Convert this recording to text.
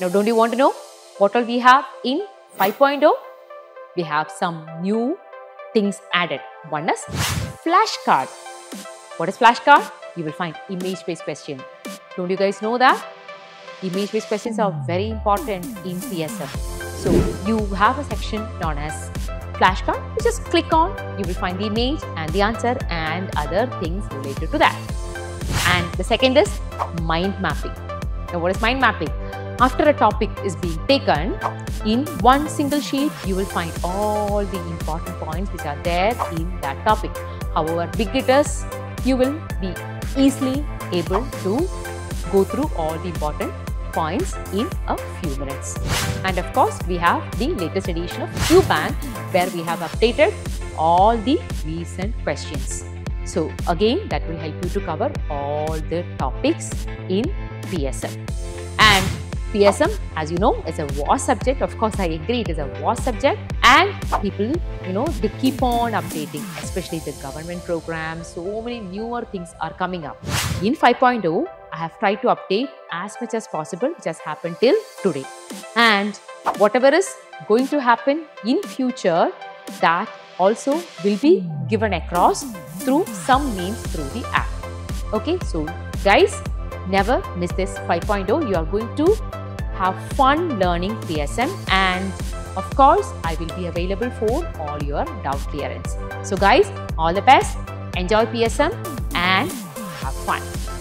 Now, don't you want to know what all we have in 5.0? We have some new things added. One is flashcard. What is flashcard? You will find image-based question. Don't you guys know that? Image-based questions are very important in PSM. So, you have a section known as flashcard. You just click on, you will find the image and the answer and other things related to that. And the second is mind mapping. Now, what is mind mapping? After a topic is being taken, in one single sheet, you will find all the important points which are there in that topic. However big it is, you will be easily able to go through all the important points in a few minutes. And of course, we have the latest edition of Q Bank, where we have updated all the recent questions. So again, that will help you to cover all the topics in PSM. And PSM, as you know, is a vast subject. Of course, I agree, it is a vast subject. And people, they keep on updating, especially the government programs. So many newer things are coming up. In 5.0, I have tried to update as much as possible, which has happened till today. And whatever is going to happen in future, that also will be given across through some means through the app. Okay, so guys, never miss this 5.0. You are going to have fun learning PSM, and of course, I will be available for all your doubt clearance. So guys, all the best, enjoy PSM and have fun.